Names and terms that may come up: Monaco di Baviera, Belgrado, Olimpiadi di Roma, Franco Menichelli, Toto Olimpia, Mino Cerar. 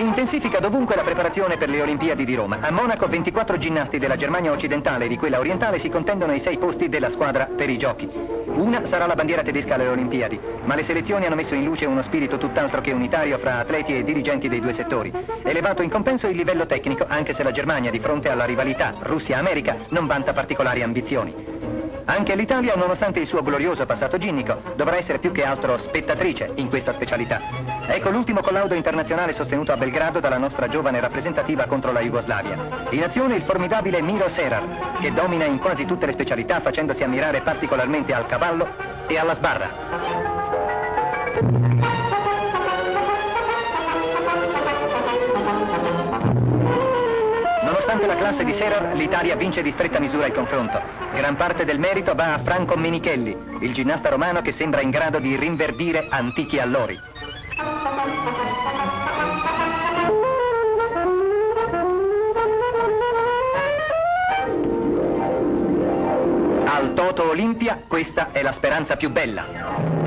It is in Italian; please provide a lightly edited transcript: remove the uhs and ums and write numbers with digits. Si intensifica dovunque la preparazione per le Olimpiadi di Roma. A Monaco 24 ginnasti della Germania occidentale e di quella orientale si contendono i 6 posti della squadra per i giochi. Una sarà la bandiera tedesca alle Olimpiadi, ma le selezioni hanno messo in luce uno spirito tutt'altro che unitario fra atleti e dirigenti dei due settori. Elevato in compenso il livello tecnico, anche se la Germania di fronte alla rivalità Russia-America non vanta particolari ambizioni. Anche l'Italia, nonostante il suo glorioso passato ginnico, dovrà essere più che altro spettatrice in questa specialità. Ecco l'ultimo collaudo internazionale sostenuto a Belgrado dalla nostra giovane rappresentativa contro la Jugoslavia. In azione il formidabile Mino Cerar, che domina in quasi tutte le specialità facendosi ammirare particolarmente al cavallo e alla sbarra. Nonostante la classe di Cerar, l'Italia vince di stretta misura il confronto. Gran parte del merito va a Franco Menichelli, il ginnasta romano che sembra in grado di rinverdire antichi allori. Al Toto Olimpia questa è la speranza più bella.